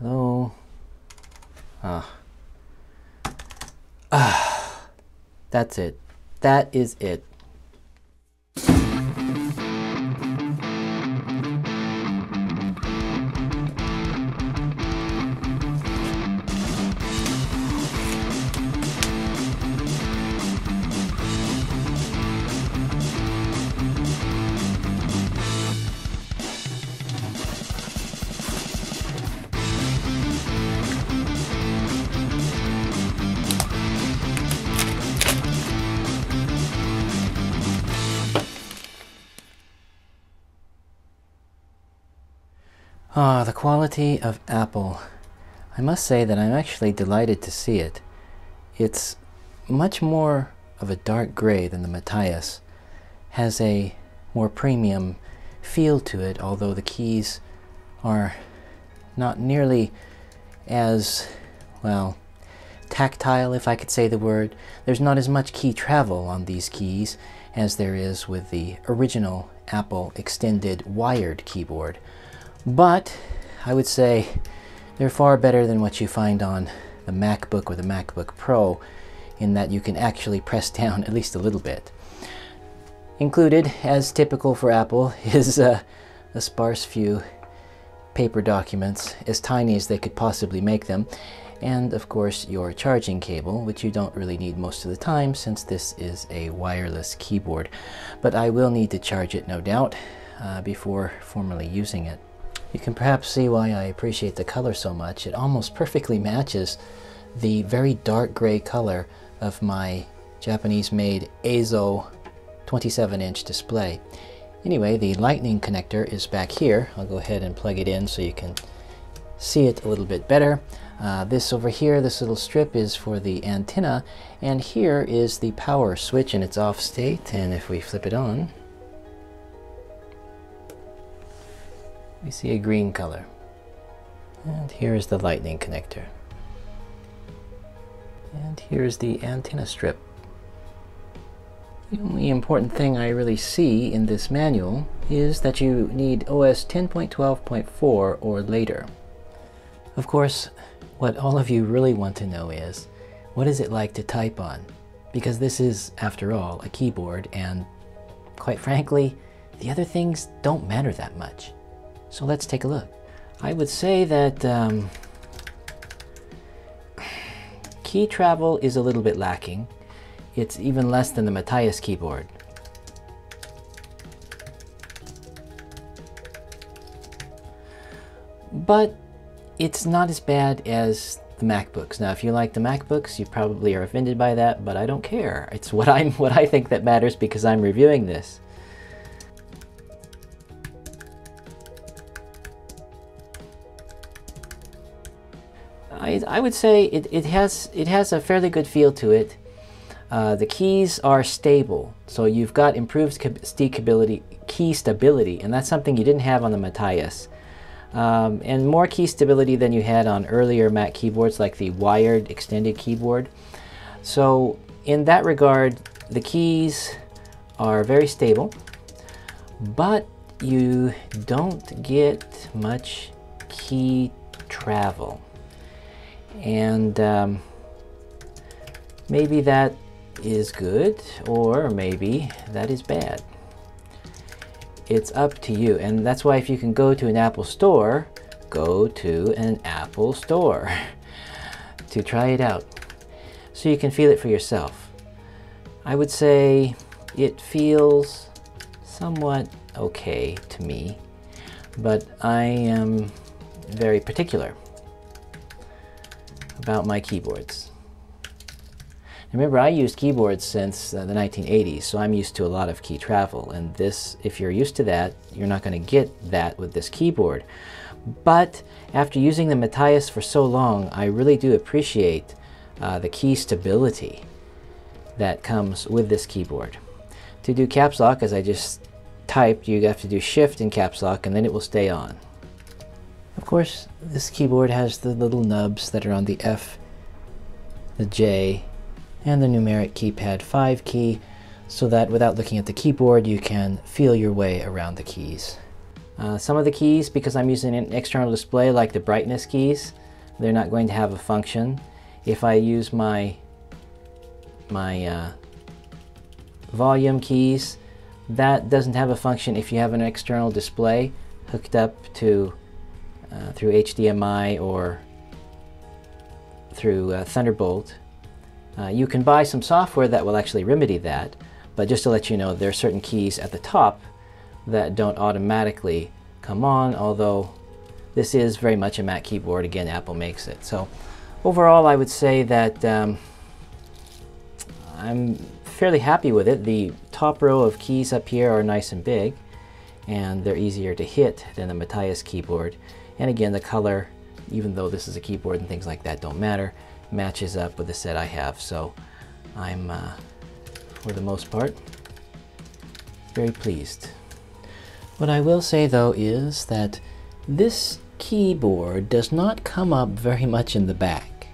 Hello. That's it. That is it. The quality of Apple. I must say that I'm actually delighted to see it. It's much more of a dark gray than the Matias. Has a more premium feel to it, although the keys are not nearly as, well, tactile, if I could say the word. There's not as much key travel on these keys as there is with the original Apple extended wired keyboard. But I would say they're far better than what you find on the MacBook or the MacBook Pro, in that you can actually press down at least a little bit. Included, as typical for Apple, is a sparse few paper documents, as tiny as they could possibly make them, and of course your charging cable, which you don't really need most of the time since this is a wireless keyboard. But I will need to charge it, no doubt, before formally using it. You can perhaps see why I appreciate the color so much. It almost perfectly matches the very dark gray color of my Japanese-made Eizo 27-inch display. Anyway, the lightning connector is back here. I'll go ahead and plug it in so you can see it a little bit better. This over here, this little strip, is for the antenna, and here is the power switch in its off state, and if we flip it on, we see a green color. And here is the lightning connector. And here is the antenna strip. The only important thing I really see in this manual is that you need OS 10.12.4 or later. Of course, what all of you really want to know is, what is it like to type on? Because this is, after all, a keyboard, and quite frankly, the other things don't matter that much. So let's take a look. I would say that key travel is a little bit lacking. It's even less than the Matias keyboard. But it's not as bad as the MacBooks. Now, if you like the MacBooks, you probably are offended by that, but I don't care. It's what I think that matters, because I'm reviewing this. I would say it has a fairly good feel to it. The keys are stable, so you've got improved key stability, and that's something you didn't have on the Matias. And more key stability than you had on earlier Mac keyboards, like the wired extended keyboard. So in that regard, the keys are very stable, but you don't get much key travel. And maybe that is good, or maybe that is bad. It's up to you, and that's why if you can go to an Apple store, go to an Apple store to try it out, so you can feel it for yourself. I would say it feels somewhat okay to me, but I am very particular about my keyboards. Remember, I used keyboards since the 1980s, so I'm used to a lot of key travel, and this, if you're used to that, you're not going to get that with this keyboard. But after using the Matias for so long, I really do appreciate the key stability that comes with this keyboard. To do caps lock, as I just typed, you have to do shift and caps lock, and then it will stay on. Of course, this keyboard has the little nubs that are on the F, the J, and the numeric keypad 5 key, so that without looking at the keyboard, you can feel your way around the keys. Some of the keys, because I'm using an external display like the brightness keys, they're not going to have a function. If I use my volume keys, that doesn't have a function if you have an external display hooked up to through HDMI or through Thunderbolt. You can buy some software that will actually remedy that, but just to let you know, there are certain keys at the top that don't automatically come on, although this is very much a Mac keyboard. Again, Apple makes it. So overall, I would say that I'm fairly happy with it. The top row of keys up here are nice and big, and they're easier to hit than the Matias keyboard. And again, the color, even though this is a keyboard and things like that don't matter, matches up with the set I have. So I'm, for the most part, very pleased. What I will say though is that this keyboard does not come up very much in the back,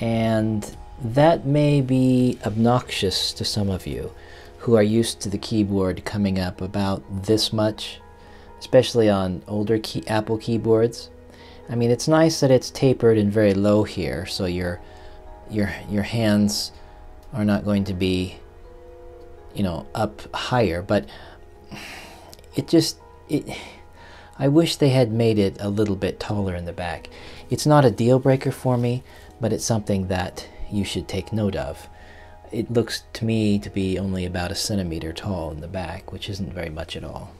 and that may be obnoxious to some of you who are used to the keyboard coming up about this much, especially on older Apple keyboards. I mean, it's nice that it's tapered and very low here, so your hands are not going to be, you know, up higher, but it just, I wish they had made it a little bit taller in the back. It's not a deal breaker for me, but it's something that you should take note of. It looks to me to be only about 1 centimeter tall in the back, which isn't very much at all.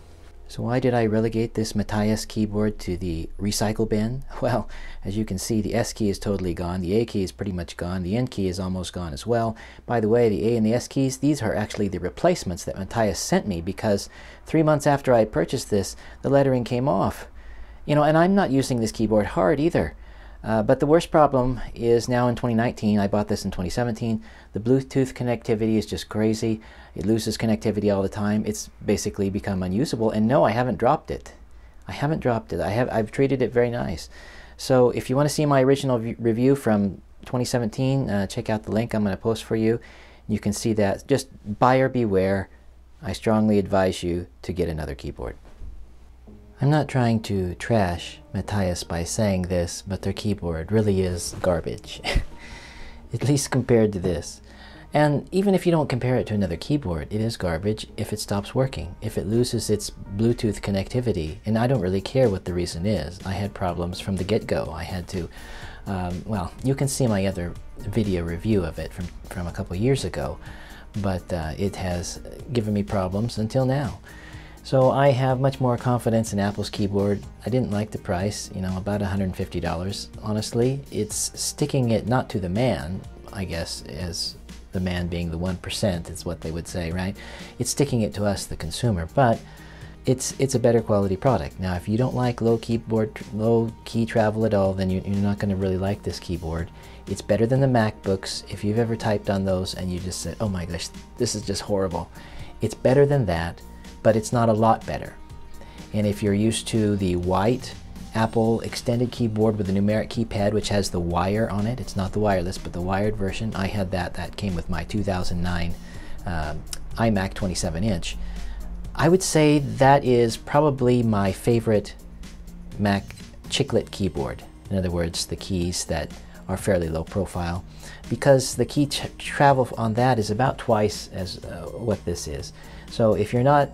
So why did I relegate this Matias keyboard to the recycle bin? Well, as you can see, the S key is totally gone, the A key is pretty much gone, the N key is almost gone as well. By the way, the A and the S keys, these are actually the replacements that Matias sent me, because 3 months after I purchased this, the lettering came off. You know, and I'm not using this keyboard hard either. But the worst problem is now in 2019, I bought this in 2017, the Bluetooth connectivity is just crazy. It loses connectivity all the time. It's basically become unusable. And no, I haven't dropped it. I haven't dropped it. I've treated it very nice. So if you want to see my original review from 2017, check out the link I'm going to post for you. You can see that. Just buyer beware. I strongly advise you to get another keyboard. I'm not trying to trash Matias by saying this, but their keyboard really is garbage, at least compared to this. And even if you don't compare it to another keyboard, it is garbage if it stops working, if it loses its Bluetooth connectivity. And I don't really care what the reason is. I had problems from the get-go. I had to, well, you can see my other video review of it from a couple years ago, but it has given me problems until now. So I have much more confidence in Apple's keyboard. I didn't like the price, you know, about $150. Honestly, it's sticking it not to the man, I guess, as the man being the 1% is what they would say, right? It's sticking it to us, the consumer, but it's a better quality product. Now, if you don't like low key travel at all, then you're not gonna really like this keyboard. It's better than the MacBooks. If you've ever typed on those and you just said, oh my gosh, this is just horrible. It's better than that, but it's not a lot better. And if you're used to the white Apple extended keyboard with a numeric keypad, which has the wire on it, it's not the wireless, but the wired version, I had that, that came with my 2009 iMac 27-inch. I would say that is probably my favorite Mac chiclet keyboard. In other words, the keys that are fairly low profile, because the key travel on that is about twice as what this is. So if you're not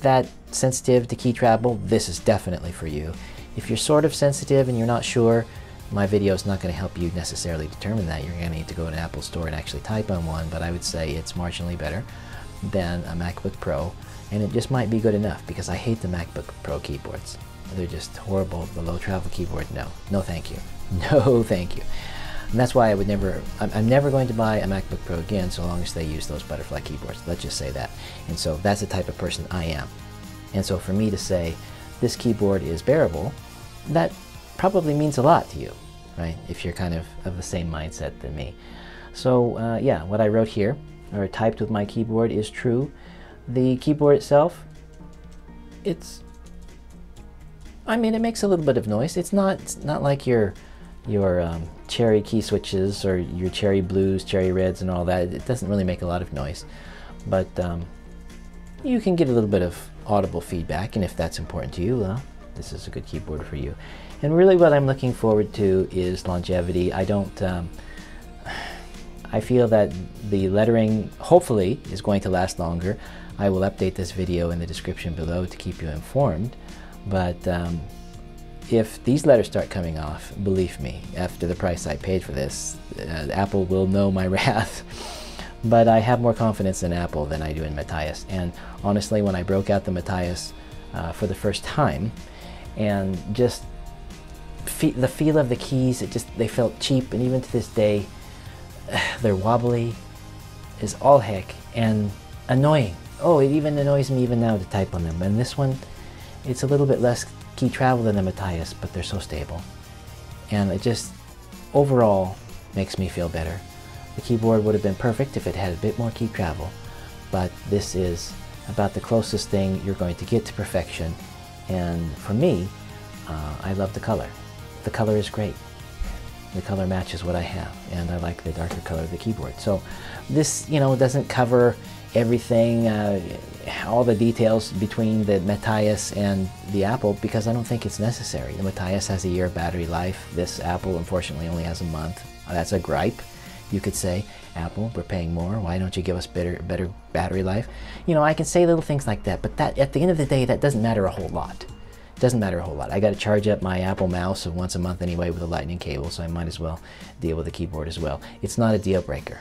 that sensitive to key travel, this is definitely for you. If you're sort of sensitive and you're not sure, my video is not going to help you necessarily determine that. You're going to need to go to an Apple store and actually type on one, but I would say it's marginally better than a MacBook Pro, and it just might be good enough, because I hate the MacBook Pro keyboards. They're just horrible. The low travel keyboard, no. No thank you. No thank you. And that's why I would never, I'm never going to buy a MacBook Pro again so long as they use those butterfly keyboards. Let's just say that. And so that's the type of person I am. And so for me to say this keyboard is bearable, that probably means a lot to you, right? If you're kind of the same mindset than me. So yeah, what I wrote here, or typed with my keyboard, is true. The keyboard itself, it's, I mean, it makes a little bit of noise. It's not like your cherry key switches or your cherry blues, cherry reds and all that. It doesn't really make a lot of noise, but you can get a little bit of audible feedback, and if that's important to you, well, this is a good keyboard for you. And really what I'm looking forward to is longevity. I don't, I feel that the lettering hopefully is going to last longer. I will update this video in the description below to keep you informed, but if these letters start coming off, believe me, after the price I paid for this, Apple will know my wrath. But I have more confidence in Apple than I do in Matias, and honestly when I broke out the Matias for the first time, and just the feel of the keys, it just, they felt cheap, and even to this day they're wobbly as all heck and annoying. Oh, it even annoys me even now to type on them. And this one, it's a little bit less key travel than the Matias, but they're so stable, and it just overall makes me feel better. The keyboard would have been perfect if it had a bit more key travel, but this is about the closest thing you're going to get to perfection. And for me, I love the color. The color is great. The color matches what I have, and I like the darker color of the keyboard. So this, you know, doesn't cover everything, all the details between the Matias and the Apple, because I don't think it's necessary. The Matias has a year of battery life. This Apple unfortunately only has a month. That's a gripe. You could say, Apple, we're paying more, why don't you give us better battery life? You know, I can say little things like that, but that, at the end of the day, that doesn't matter a whole lot. It doesn't matter a whole lot. I got to charge up my Apple mouse once a month anyway with a lightning cable, so I might as well deal with the keyboard as well. It's not a deal breaker.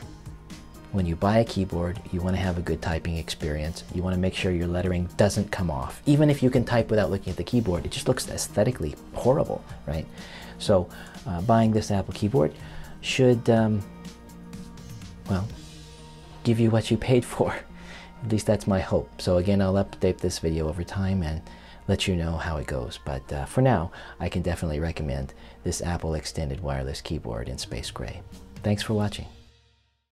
When you buy a keyboard, you want to have a good typing experience. You want to make sure your lettering doesn't come off. Even if you can type without looking at the keyboard, it just looks aesthetically horrible, right? So buying this Apple keyboard should, well, give you what you paid for. At least that's my hope. So again, I'll update this video over time and let you know how it goes. But for now, I can definitely recommend this Apple Extended Wireless Keyboard in Space Gray. Thanks for watching.